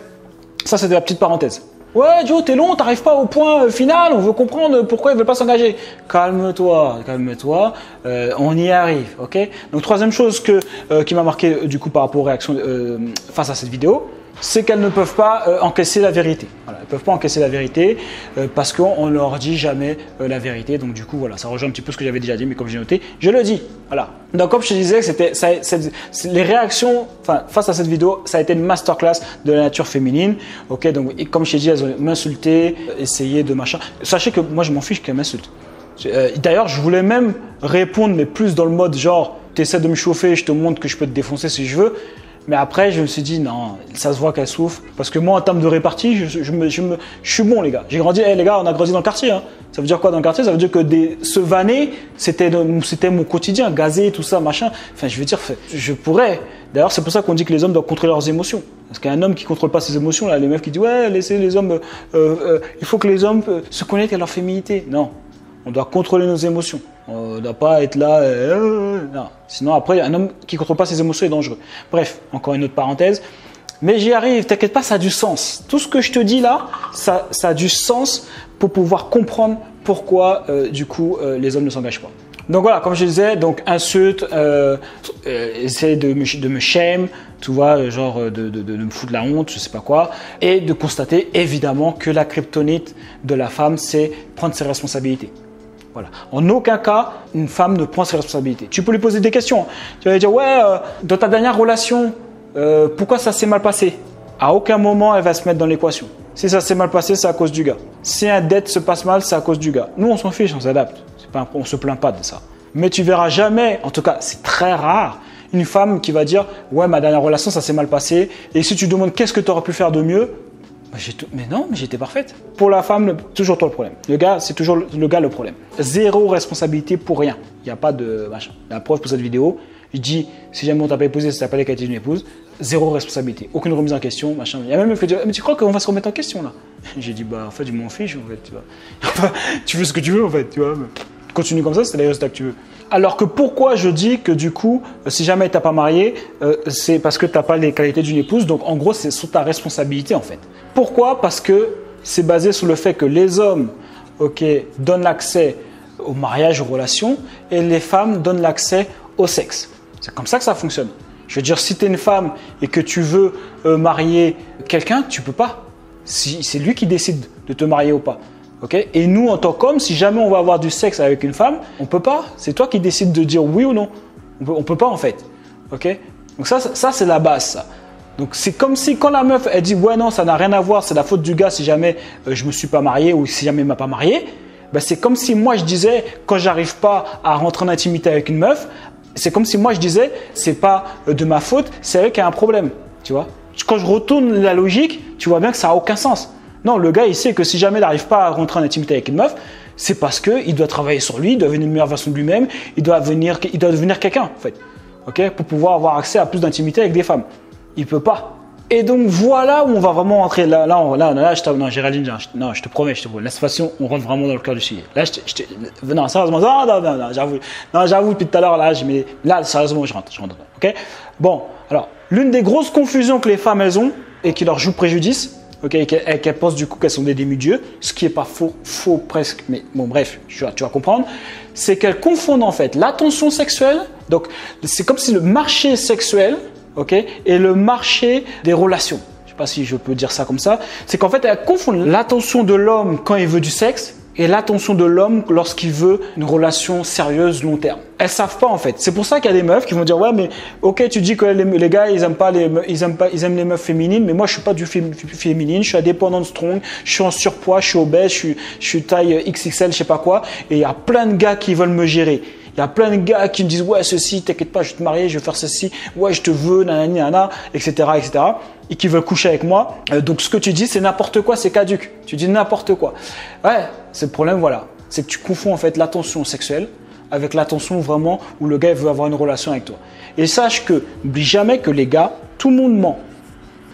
ça c'était la petite parenthèse. Ouais, Joe, t'es long, t'arrives pas au point final, on veut comprendre pourquoi ils veulent pas s'engager. Calme-toi, calme-toi, euh, on y arrive, ok? Donc, troisième chose que, euh, qui m'a marqué du coup par rapport aux réactions euh, face à cette vidéo, c'est qu'elles ne peuvent pas euh, encaisser la vérité. Voilà, elles ne peuvent pas encaisser la vérité euh, parce qu'on ne leur dit jamais euh, la vérité. Donc, du coup, voilà, ça rejoint un petit peu ce que j'avais déjà dit, mais comme j'ai noté, je le dis. Voilà. Donc, comme je te disais, c'était, ça, les réactions face à cette vidéo, ça a été une masterclass de la nature féminine. Ok, donc, comme je t'ai dit, elles ont m'insulté, essayé de machin. Sachez que moi, je m'en fiche qu'elles m'insultent. Euh, D'ailleurs, je voulais même répondre, mais plus dans le mode genre, tu essaies de me chauffer, je te montre que je peux te défoncer si je veux. Mais après, je me suis dit, non, ça se voit qu'elle souffre. Parce que moi, en termes de répartie, je, je, me, je, me, je suis bon, les gars. J'ai grandi, hey, les gars, on a grandi dans le quartier. Hein. Ça veut dire quoi dans le quartier? Ça veut dire que des, se vanner, c'était mon quotidien, gazer, tout ça, machin. Enfin, je veux dire, je pourrais. D'ailleurs, c'est pour ça qu'on dit que les hommes doivent contrôler leurs émotions. Parce qu'un homme qui ne contrôle pas ses émotions, là, les meufs qui disent, ouais, laissez les hommes, euh, euh, il faut que les hommes euh, se connectent à leur féminité. Non, on doit contrôler nos émotions. On ne doit pas être là. Euh, non. Sinon, après, un homme qui ne contrôle pas ses émotions est dangereux. Bref, encore une autre parenthèse. Mais j'y arrive, t'inquiète pas, ça a du sens. Tout ce que je te dis là, ça, ça a du sens pour pouvoir comprendre pourquoi, euh, du coup, euh, les hommes ne s'engagent pas. Donc voilà, comme je disais, donc insulte, euh, euh, essayer de me, de me shame, tu vois, genre de, de, de me foutre la honte, je sais pas quoi, et de constater évidemment que la kryptonite de la femme, c'est prendre ses responsabilités. Voilà. En aucun cas, une femme ne prend ses responsabilités. Tu peux lui poser des questions. Tu vas lui dire, ouais, euh, dans ta dernière relation, euh, pourquoi ça s'est mal passé? À aucun moment, elle va se mettre dans l'équation. Si ça s'est mal passé, c'est à cause du gars. Si un date se passe mal, c'est à cause du gars. Nous, on s'en fiche, on s'adapte. On ne se plaint pas de ça. Mais tu verras jamais, en tout cas, c'est très rare, une femme qui va dire, ouais, ma dernière relation, ça s'est mal passé. Et si tu demandes qu'est-ce que tu aurais pu faire de mieux? Mais non, mais j'étais parfaite. Pour la femme, toujours toi le problème. Le gars, c'est toujours le gars le problème. Zéro responsabilité pour rien. Il n'y a pas de machin. La preuve pour cette vidéo, je dis, si jamais on t'a pas épousé, si t'as pas les qualités d'une épouse, zéro responsabilité. Aucune remise en question, machin. Il y a même fait dire, mais tu crois qu'on va se remettre en question là? J'ai dit, bah en fait, je m'en fiche en fait. Tu vois. Tu fais ce que tu veux en fait, tu vois. Mais continue comme ça, c'est les résultats que tu veux. Alors que pourquoi je dis que du coup, si jamais t'as pas marié, euh, c'est parce que t'as pas les qualités d'une épouse. Donc en gros, c'est sur ta responsabilité en fait. Pourquoi? Parce que c'est basé sur le fait que les hommes okay, donnent l'accès au mariage, aux relations, et les femmes donnent l'accès au sexe. C'est comme ça que ça fonctionne. Je veux dire, si tu es une femme et que tu veux euh, marier quelqu'un, tu peux pas. Si, c'est lui qui décide de te marier ou pas. Okay? Et nous, en tant qu'hommes, si jamais on va avoir du sexe avec une femme, on peut pas. C'est toi qui décides de dire oui ou non. On peut, on peut pas en fait. Okay? Donc ça, ça c'est la base. Ça. Donc c'est comme si quand la meuf elle dit ouais non ça n'a rien à voir, c'est la faute du gars si jamais euh, je me suis pas marié ou si jamais il m'a pas marié, bah, c'est comme si moi je disais quand j'arrive pas à rentrer en intimité avec une meuf, c'est comme si moi je disais c'est pas euh, de ma faute, c'est elle qui a un problème, tu vois. Quand je retourne la logique, tu vois bien que ça n'a aucun sens. Non, le gars, il sait que si jamais il n'arrive pas à rentrer en intimité avec une meuf, c'est parce qu'il doit travailler sur lui, il doit devenir une meilleure version de lui-même, il doit devenir, il doit devenir quelqu'un, en fait, okay, pour pouvoir avoir accès à plus d'intimité avec des femmes. Il ne peut pas. Et donc, voilà où on va vraiment rentrer. Là, là, on, là, là, je te, non, Géraldine, non, je te promets, je te promets. La situation, on rentre vraiment dans le cœur du sujet. Là, je te, je te, non, sérieusement, non, non, non, non j'avoue. Non, j'avoue, depuis tout à l'heure, là, je mets, là, sérieusement, je rentre, je rentre. Ok. Bon, alors, l'une des grosses confusions que les femmes, elles ont et qui leur joue préjudice, okay, et qu'elles qu pensent du coup qu'elles sont des demi-dieux, ce qui n'est pas faux, faux presque, mais bon bref, tu vas, tu vas comprendre, c'est qu'elles confondent en fait l'attention sexuelle, donc c'est comme si le marché sexuel, ok, et le marché des relations, je ne sais pas si je peux dire ça comme ça, c'est qu'en fait elles confondent l'attention de l'homme quand il veut du sexe et l'attention de l'homme lorsqu'il veut une relation sérieuse long terme. Elles savent pas en fait. C'est pour ça qu'il y a des meufs qui vont dire ouais mais ok tu dis que les, les gars ils aiment pas les ils aiment pas ils aiment les meufs féminines, mais moi je suis pas du fé, féminine, je suis indépendante strong, je suis en surpoids, je suis obèse, je suis je suis taille X X L, je sais pas quoi. Et il y a plein de gars qui veulent me gérer. Il y a plein de gars qui me disent ouais ceci, t'inquiète pas, je vais te marier, je vais faire ceci, ouais je te veux, nanani nanana, et cetera et cetera et qui veulent coucher avec moi. Euh, donc ce que tu dis c'est n'importe quoi, c'est caduque. Tu dis n'importe quoi. Ouais, c'est le problème, voilà, c'est que tu confonds en fait l'attention sexuelle avec l'attention vraiment où le gars veut avoir une relation avec toi. Et sache que, n'oublie jamais que les gars, tout le monde ment.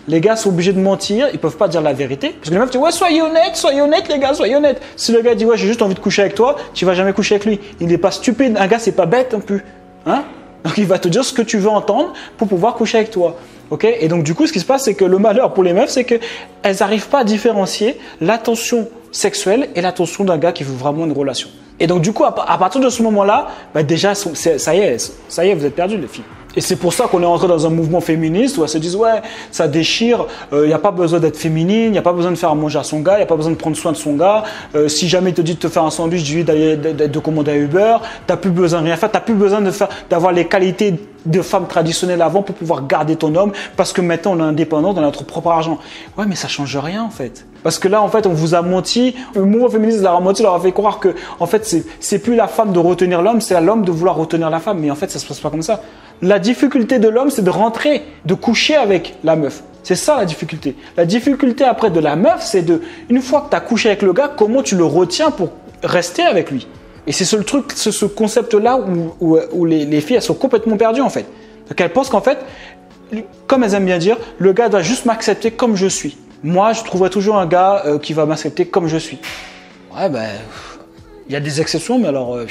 Les gars sont obligés de mentir, ils peuvent pas dire la vérité. Parce que les meufs disent ouais, soyez honnête, soyez honnête les gars, soyez honnête. Si le gars dit ouais, j'ai juste envie de coucher avec toi, tu vas jamais coucher avec lui. Il n'est pas stupide, un gars c'est pas bête un peu, hein. Donc il va te dire ce que tu veux entendre pour pouvoir coucher avec toi, ok. Et donc du coup, ce qui se passe, c'est que le malheur pour les meufs, c'est que elles n'arrivent pas à différencier l'attention sexuelle et l'attention d'un gars qui veut vraiment une relation. Et donc du coup, à partir de ce moment-là, bah déjà ça y est, ça y est, vous êtes perdus les filles. Et c'est pour ça qu'on est entré dans un mouvement féministe où elles se disent ouais, ça déchire, il euh, n'y a pas besoin d'être féminine, il n'y a pas besoin de faire à manger à son gars, il n'y a pas besoin de prendre soin de son gars. Euh, si jamais il te dit de te faire un sandwich, dis d'aller de, de, de commander à Uber, t'as plus besoin de rien faire, t'as plus besoin de faire d'avoir les qualités de femme traditionnelle avant pour pouvoir garder ton homme parce que maintenant on est indépendant, on a notre propre argent. Ouais, mais ça change rien en fait. Parce que là, en fait, on vous a menti. Le mouvement féministe leur a menti, leur a fait croire que, en fait, c'est plus la femme de retenir l'homme, c'est à l'homme de vouloir retenir la femme. Mais en fait, ça se passe pas comme ça. La difficulté de l'homme, c'est de rentrer, de coucher avec la meuf. C'est ça la difficulté. La difficulté après de la meuf, c'est de, une fois que tu as couché avec le gars, comment tu le retiens pour rester avec lui. Et c'est ce truc, c'est ce concept-là où, où, où les, les filles, elles sont complètement perdues, en fait. Donc elles pensent qu'en fait, comme elles aiment bien dire, le gars doit juste m'accepter comme je suis. Moi, je trouverai toujours un gars euh, qui va m'accepter comme je suis. Ouais, ben, il y a des exceptions, mais alors, euh,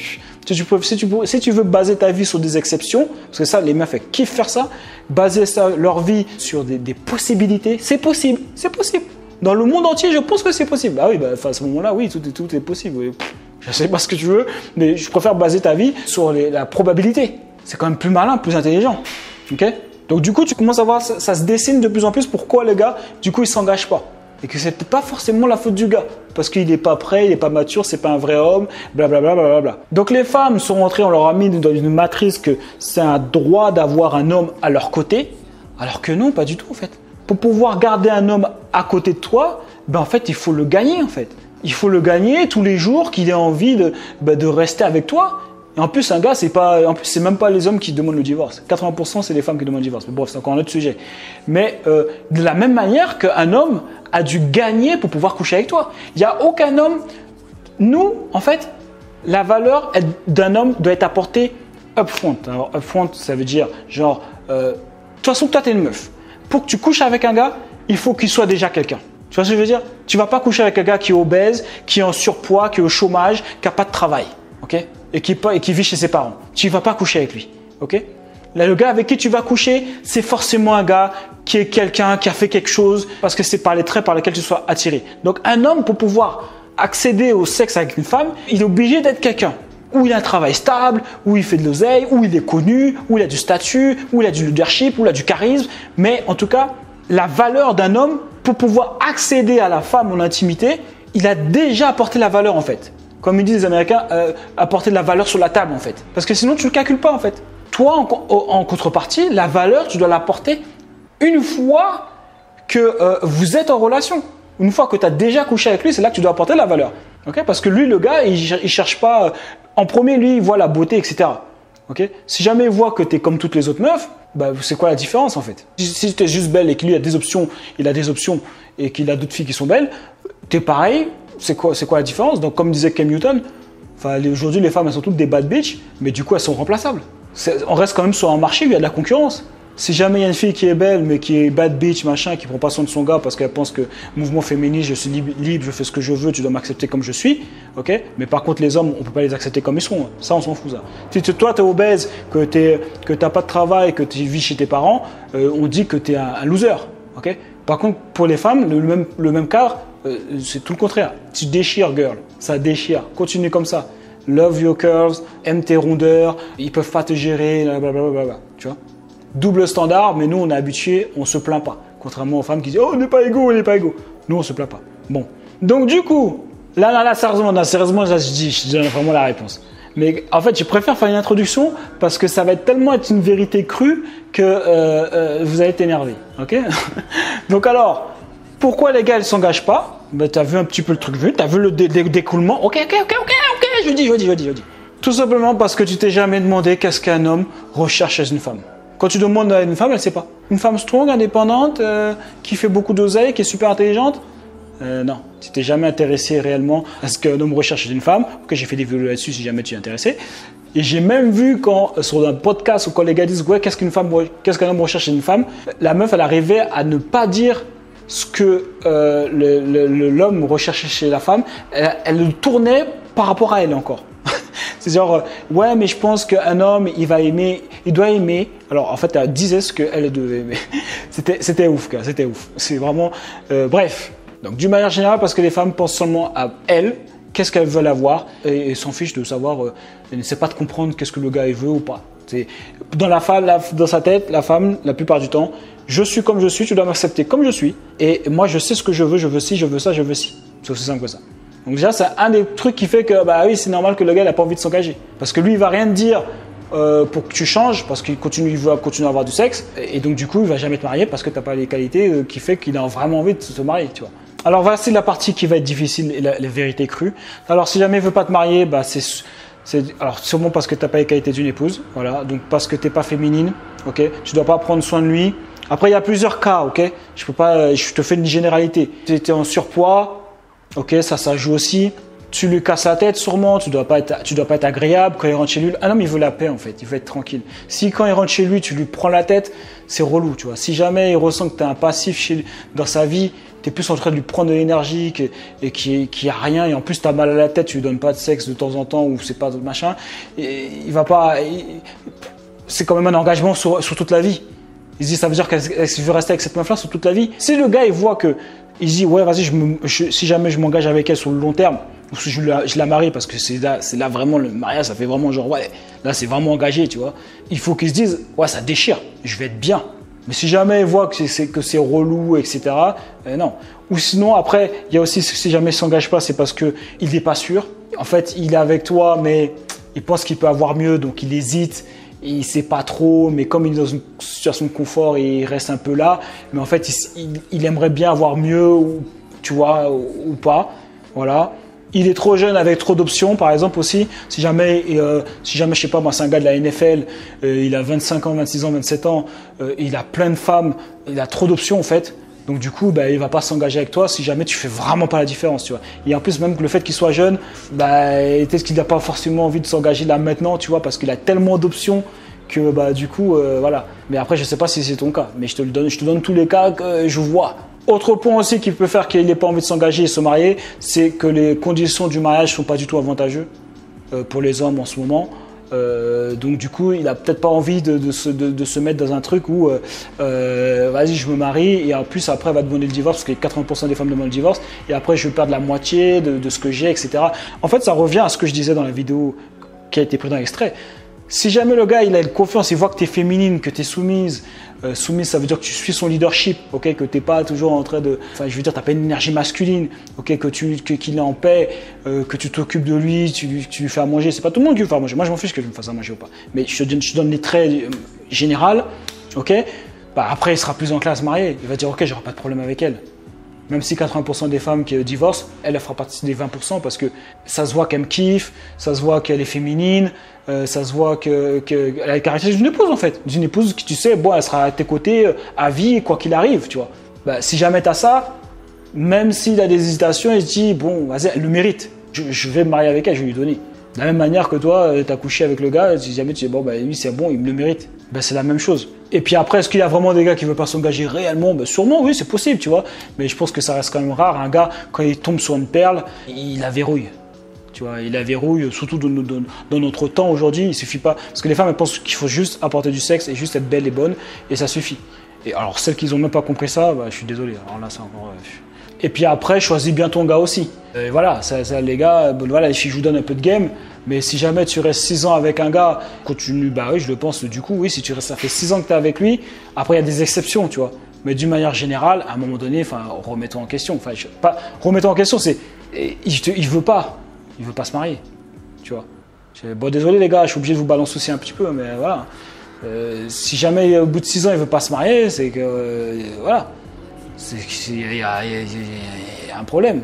si, tu peux, si, tu peux, si tu veux baser ta vie sur des exceptions, parce que ça, les meufs, elles kiffent faire ça, baser ça, leur vie sur des, des possibilités, c'est possible, c'est possible. Dans le monde entier, je pense que c'est possible. Ah oui, ben, à ce moment-là, oui, tout, tout est possible. Oui. Je sais pas ce que tu veux, mais je préfère baser ta vie sur les, la probabilité. C'est quand même plus malin, plus intelligent, ok? Donc du coup, tu commences à voir, ça, ça se dessine de plus en plus pourquoi les gars, du coup, ils ne s'engagent pas. Et que ce n'est pas forcément la faute du gars. Parce qu'il n'est pas prêt, il n'est pas mature, c'est pas un vrai homme, blablabla. Bla bla bla. Donc les femmes sont rentrées, on leur a mis dans une matrice que c'est un droit d'avoir un homme à leur côté. Alors que non, pas du tout en fait. Pour pouvoir garder un homme à côté de toi, ben, en fait, il faut le gagner en fait. Il faut le gagner tous les jours qu'il ait envie de, ben, de rester avec toi. Et en plus, un gars, c'est pas, en plus, c'est même pas les hommes qui demandent le divorce. quatre-vingts pour cent c'est les femmes qui demandent le divorce. Mais bref, c'est encore un autre sujet. Mais euh, de la même manière qu'un homme a dû gagner pour pouvoir coucher avec toi. Il n'y a aucun homme. Nous, en fait, la valeur d'un homme doit être apportée upfront. Alors upfront, ça veut dire genre, euh, de toute façon, toi, t'es une meuf. Pour que tu couches avec un gars, il faut qu'il soit déjà quelqu'un. Tu vois ce que je veux dire? Tu vas pas coucher avec un gars qui est obèse, qui est en surpoids, qui est au chômage, qui n'a pas de travail. Ok? Et qui, et qui vit chez ses parents. Tu ne vas pas coucher avec lui, ok? Là, le gars avec qui tu vas coucher, c'est forcément un gars qui est quelqu'un, qui a fait quelque chose, parce que c'est par les traits par lesquels tu sois attiré. Donc, un homme, pour pouvoir accéder au sexe avec une femme, il est obligé d'être quelqu'un. Où il a un travail stable, où il fait de l'oseille, où il est connu, où il a du statut, où il a du leadership, où il a du charisme. Mais en tout cas, la valeur d'un homme, pour pouvoir accéder à la femme en intimité, il a déjà apporté la valeur en fait. Comme ils disent les Américains, euh, apporter de la valeur sur la table en fait. Parce que sinon, tu ne le calcules pas en fait. Toi, en, en contrepartie, la valeur, tu dois l'apporter une fois que euh, vous êtes en relation. Une fois que tu as déjà couché avec lui, c'est là que tu dois apporter la valeur. Okay? Parce que lui, le gars, il ne cherche pas… Euh, en premier, lui, il voit la beauté, et cetera. Okay, si jamais ils voient que tu es comme toutes les autres meufs, bah, c'est quoi la différence en fait? Si tu es juste belle et qu'il a des options, il a des options et qu'il a d'autres filles qui sont belles, tu es pareil, c'est quoi, quoi la différence? Donc comme disait Cam Newton, aujourd'hui les femmes elles sont toutes des bad bitch, mais du coup elles sont remplaçables. On reste quand même sur un marché où il y a de la concurrence. Si jamais il y a une fille qui est belle mais qui est bad bitch, machin, qui prend pas soin de son gars parce qu'elle pense que mouvement féministe, je suis libre, je fais ce que je veux, tu dois m'accepter comme je suis, ok? Mais par contre les hommes, on peut pas les accepter comme ils sont, ça on s'en fout ça. Si toi t'es obèse, que t'es, que t'as pas de travail, que tu vis chez tes parents, euh, on dit que t'es un, un loser, ok? Par contre pour les femmes, le même, le même cadre, euh, c'est tout le contraire. Tu déchires girl, ça déchire, continue comme ça. Love your curves, aime tes rondeurs, ils peuvent pas te gérer, blablabla, tu vois? Double standard, mais nous on est habitués, on se plaint pas. Contrairement aux femmes qui disent oh on n'est pas égaux, on n'est pas égaux. Nous on se plaint pas. Bon, donc du coup, là là là sérieusement, là, sérieusement là, je dis, je donne vraiment la réponse. Mais en fait, je préfère faire une introduction parce que ça va être tellement être une vérité crue que euh, euh, vous allez être énervé, ok? Donc alors, pourquoi les gars ils s'engagent pas? Bah t'as vu un petit peu le truc vu, t'as vu le dé dé découlement. Ok ok ok ok ok, je dis je dis je dis je dis. Tout simplement parce que tu t'es jamais demandé qu'est-ce qu'un homme recherche chez une femme. Quand tu demandes à une femme, elle ne sait pas. Une femme strong, indépendante, euh, qui fait beaucoup d'oseille, qui est super intelligente, euh, non. Tu t'es jamais intéressé réellement à ce qu'un homme recherche chez une femme. Ok, j'ai fait des vidéos là-dessus si jamais tu es intéressé. Et j'ai même vu quand, sur un podcast où quand les gars disent ouais, qu'est-ce qu'une femme, qu'est-ce qu'un homme recherche chez une femme, la meuf, elle arrivait à ne pas dire ce que euh, l'homme recherchait chez la femme. Elle, elle le tournait par rapport à elle encore. C'est genre, euh, ouais, mais je pense qu'un homme, il va aimer, il doit aimer. Alors, en fait, elle disait ce qu'elle devait aimer. C'était ouf, c'était ouf. C'est vraiment... Euh, bref. Donc, d'une manière générale, parce que les femmes pensent seulement à elles, qu'est-ce qu'elles veulent avoir, et, et s'en fichent de savoir, euh, elles n'essaient pas de comprendre qu'est-ce que le gars il veut ou pas. Dans, la femme, la, dans sa tête, la femme, la plupart du temps, je suis comme je suis, tu dois m'accepter comme je suis, et moi, je sais ce que je veux, je veux ci, je veux ça, je veux ci. C'est aussi simple que ça. Donc déjà, c'est un des trucs qui fait que bah oui, c'est normal que le gars n'a pas envie de s'engager. Parce que lui, il ne va rien te dire euh, pour que tu changes, parce qu'il continue, il va continuer à avoir du sexe. Et donc du coup, il ne va jamais te marier parce que tu n'as pas les qualités euh, qui fait qu'il a vraiment envie de se marier, tu vois. Alors voici la partie qui va être difficile, et la, la vérité crue. Alors si jamais il ne veut pas te marier, bah, c'est alors sûrement parce que tu n'as pas les qualités d'une épouse. Voilà, donc parce que tu n'es pas féminine, ok, tu ne dois pas prendre soin de lui. Après, il y a plusieurs cas, ok, je peux pas, je te fais une généralité. Tu étais en surpoids. Ok, ça, ça joue aussi. Tu lui casses la tête sûrement, tu ne dois, dois pas être agréable. Quand il rentre chez lui, un homme, il veut la paix en fait, il veut être tranquille. Si quand il rentre chez lui, tu lui prends la tête, c'est relou, tu vois. Si jamais il ressent que tu as un passif chez, dans sa vie, tu es plus en train de lui prendre de l'énergie et qu'il n'y a rien, et en plus tu as mal à la tête, tu lui donnes pas de sexe de temps en temps ou c'est pas de machin, et il va pas... C'est quand même un engagement sur, sur toute la vie. Il se dit, ça veut dire qu'elle veut rester avec cette meuf-là sur toute la vie. Si le gars, il voit que... Il se dit, ouais, vas-y, je je, si jamais je m'engage avec elle sur le long terme, ou si je la, je la marie, parce que c'est là, là vraiment, le mariage, ça fait vraiment genre, ouais, là, c'est vraiment engagé, tu vois. Il faut qu'ils se disent, ouais, ça déchire, je vais être bien. Mais si jamais ils voient que c'est relou, et cetera, euh, non. Ou sinon, après, il y a aussi, si jamais il ne s'engage pas, c'est parce qu'il n'est pas sûr. En fait, il est avec toi, mais il pense qu'il peut avoir mieux, donc il hésite. Il ne sait pas trop, mais comme il est dans une situation de confort, il reste un peu là. Mais en fait, il, il, il aimerait bien avoir mieux, ou, tu vois, ou, ou pas. Voilà. Il est trop jeune avec trop d'options, par exemple aussi. Si jamais, euh, si jamais je sais pas, moi, c'est un gars de la N F L, euh, il a vingt-cinq ans, vingt-six ans, vingt-sept ans, euh, il a plein de femmes, il a trop d'options en fait. Donc du coup, bah, il ne va pas s'engager avec toi si jamais tu ne fais vraiment pas la différence, tu vois. Et en plus, même que le fait qu'il soit jeune, bah, peut-être qu'il n'a pas forcément envie de s'engager là maintenant, tu vois, parce qu'il a tellement d'options que bah, du coup, euh, voilà. Mais après, je ne sais pas si c'est ton cas, mais je te, le donne, je te donne tous les cas que je vois. Autre point aussi qui peut faire qu'il n'ait pas envie de s'engager et se marier, c'est que les conditions du mariage ne sont pas du tout avantageuses euh, pour les hommes en ce moment. Euh, donc du coup, il a peut-être pas envie de, de, se, de, de se mettre dans un truc où euh, euh, vas-y, je me marie et en plus après elle va demander le divorce parce que quatre-vingts pour cent des femmes demandent le divorce et après je vais perdre la moitié de, de ce que j'ai, et cetera. En fait, ça revient à ce que je disais dans la vidéo qui a été prise dans l'extrait. Si jamais le gars il a une confiance, il voit que tu es féminine, que tu es soumise, euh, soumise ça veut dire que tu suis son leadership, okay, que tu n'es pas toujours en train de... Enfin je veux dire, tu n'as pas une énergie masculine, okay, que tu, que, qu'il est en paix, euh, que tu t'occupes de lui, tu, tu lui fais à manger. C'est pas tout le monde qui lui fait à manger, moi je m'en fiche que je me fasse à manger ou pas. Mais je te donne, je te donne les traits euh, généraux, okay, bah, après il sera plus enclin à se marier, il va dire ok, j'aurai pas de problème avec elle. Même si quatre-vingts pour cent des femmes qui divorcent, elle fera partie des vingt pour cent parce que ça se voit qu'elle me kiffe, ça se voit qu'elle est féminine, euh, ça se voit qu'elle que, a les caractéristiques d'une épouse en fait. D'une épouse qui, tu sais, bon, elle sera à tes côtés à vie quoi qu'il arrive, tu vois. Bah, si jamais tu as ça, même s'il a des hésitations, il se dit, bon, vas-y, elle le mérite, je, je vais me marier avec elle, je vais lui donner. De la même manière que toi, tu as couché avec le gars, si jamais tu dis, bon, bah, lui, c'est bon, il me le mérite. Ben, c'est la même chose. Et puis après, est-ce qu'il y a vraiment des gars qui ne veulent pas s'engager réellement? Ben, sûrement, oui, c'est possible, tu vois. Mais je pense que ça reste quand même rare. Un gars, quand il tombe sur une perle, il la verrouille. Tu vois, il la verrouille, surtout dans, dans, dans notre temps aujourd'hui. Il ne suffit pas. Parce que les femmes, elles pensent qu'il faut juste apporter du sexe et juste être belle et bonne, et ça suffit. Et alors, celles qui n'ont même pas compris ça, ben, je suis désolé. Alors là, c'est encore. Et puis après, choisis bien ton gars aussi. Et voilà, ça, ça, les gars, bon, voilà, je vous donne un peu de game, mais si jamais tu restes six ans avec un gars, continue, bah oui, je le pense, du coup, oui, si tu restes, ça fait six ans que tu es avec lui, après, il y a des exceptions, tu vois. Mais d'une manière générale, à un moment donné, enfin, remets-toi en question. Enfin, je, pas, remets-toi en question, c'est, il, te, il veut pas, il veut pas se marier, tu vois. Je, bon, désolé les gars, je suis obligé de vous balancer aussi un petit peu, mais voilà. Euh, si jamais, au bout de six ans, il veut pas se marier, c'est que, euh, voilà. Il y, y, y, y a un problème.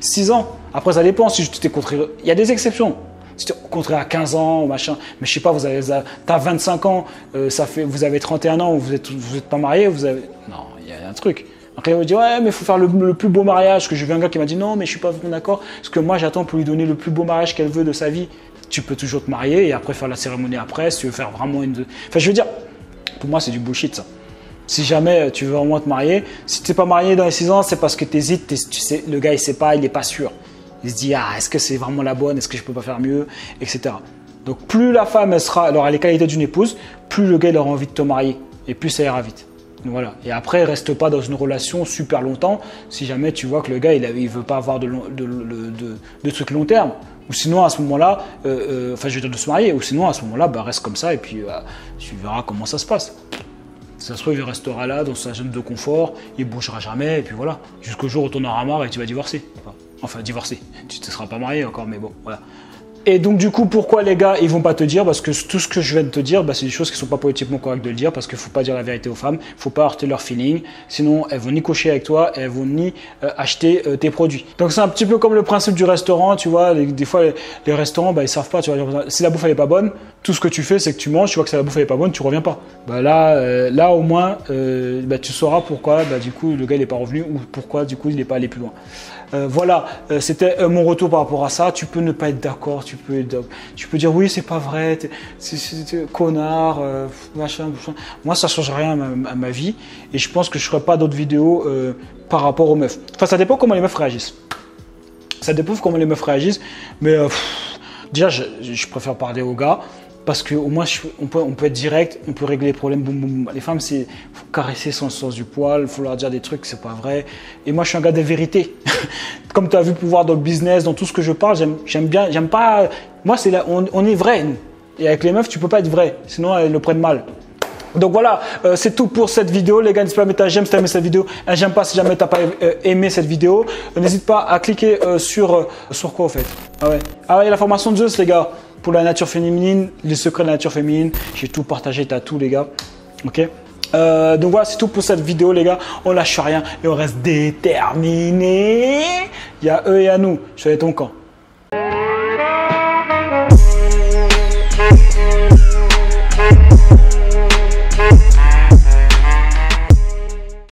six ans. Après, ça dépend. Si tu t'es contraire, il y a des exceptions. Si tu es contraire à quinze ans ou machin, mais je sais pas, vous avez, t'as vingt-cinq ans, euh, ça fait, vous avez trente et un ans, vous êtes, vous êtes pas marié, vous avez. Non, il y a un truc. Après, on me dit ouais, mais il faut faire le, le plus beau mariage. Que j'ai vu un gars qui m'a dit non, mais je suis pas d'accord. Parce que moi, j'attends pour lui donner le plus beau mariage qu'elle veut de sa vie. Tu peux toujours te marier et après faire la cérémonie après. Si tu veux faire vraiment une. Enfin, je veux dire, pour moi, c'est du bullshit ça. Si jamais tu veux vraiment te marier, si tu n'es pas marié dans les six ans, c'est parce que tu hésites, tu sais, le gars il ne sait pas, il n'est pas sûr. Il se dit, ah, est-ce que c'est vraiment la bonne, est-ce que je ne peux pas faire mieux, et cetera. Donc plus la femme elle sera, elle aura les qualités d'une épouse, plus le gars il aura envie de te marier et plus ça ira vite. Donc, voilà. Et après, reste pas dans une relation super longtemps si jamais tu vois que le gars il ne veut pas avoir de, long, de, de, de, de trucs long terme. Ou sinon, à ce moment-là, euh, euh, enfin je veux dire de se marier, ou sinon à ce moment-là, bah, reste comme ça et puis euh, tu verras comment ça se passe. Si ça se trouve, il restera là dans sa zone de confort, il ne bougera jamais, et puis voilà. Jusqu'au jour où tu en auras marre et tu vas divorcer. Enfin, divorcer. Tu ne te seras pas marié encore, mais bon, voilà. Et donc, du coup, pourquoi les gars, ils ne vont pas te dire? Parce que tout ce que je viens de te dire, bah, c'est des choses qui ne sont pas politiquement correctes de le dire, parce qu'il ne faut pas dire la vérité aux femmes, il ne faut pas heurter leurs feelings, sinon elles vont ni cocher avec toi, elles vont ni euh, acheter euh, tes produits. Donc, c'est un petit peu comme le principe du restaurant, tu vois. Les, des fois, les, les restaurants, bah, ils ne savent pas, tu vois, si la bouffe n'est pas bonne, tout ce que tu fais, c'est que tu manges, tu vois que la bouffe n'est pas bonne, tu ne reviens pas. Bah, là, euh, là, au moins, euh, bah, tu sauras pourquoi bah, du coup, le gars n'est pas revenu ou pourquoi du coup, il n'est pas allé plus loin. Euh, voilà, euh, c'était euh, mon retour par rapport à ça. Tu peux ne pas être d'accord, tu peux, être, tu peux dire oui, c'est pas vrai, c'est connard, euh, machin, machin. Moi, ça change rien à ma, à ma vie et je pense que je ferai pas d'autres vidéos euh, par rapport aux meufs. Enfin, ça dépend comment les meufs réagissent. Ça dépend comment les meufs réagissent, mais euh, pff, déjà, je, je préfère parler aux gars. Parce qu'au moins, je, on, peut, on peut être direct, on peut régler les problèmes, boum, boum, boum. Les femmes, il faut caresser son sens du poil, il faut leur dire des trucs, c'est pas vrai. Et moi, je suis un gars de vérité. Comme tu as vu pouvoir dans le business, dans tout ce que je parle, j'aime bien, j'aime pas... Moi, c'est là, on, on est vrai, nous. Et avec les meufs, tu peux pas être vrai, sinon elles le prennent mal. Donc voilà, euh, c'est tout pour cette vidéo. Les gars, n'hésite pas à mettre un j'aime si tu as aimé cette vidéo. Un j'aime pas si jamais tu n'as pas aimé cette vidéo. N'hésite pas à cliquer euh, sur... Euh, sur quoi, en fait? Ah ouais, ah ouais, la formation de Zeus, les gars. Pour la nature féminine, les secrets de la nature féminine, j'ai tout partagé, t'as tout les gars, ok. Euh, donc voilà, c'est tout pour cette vidéo les gars, on lâche rien et on reste déterminé. Il y a eux et à nous, je suis allé ton camp.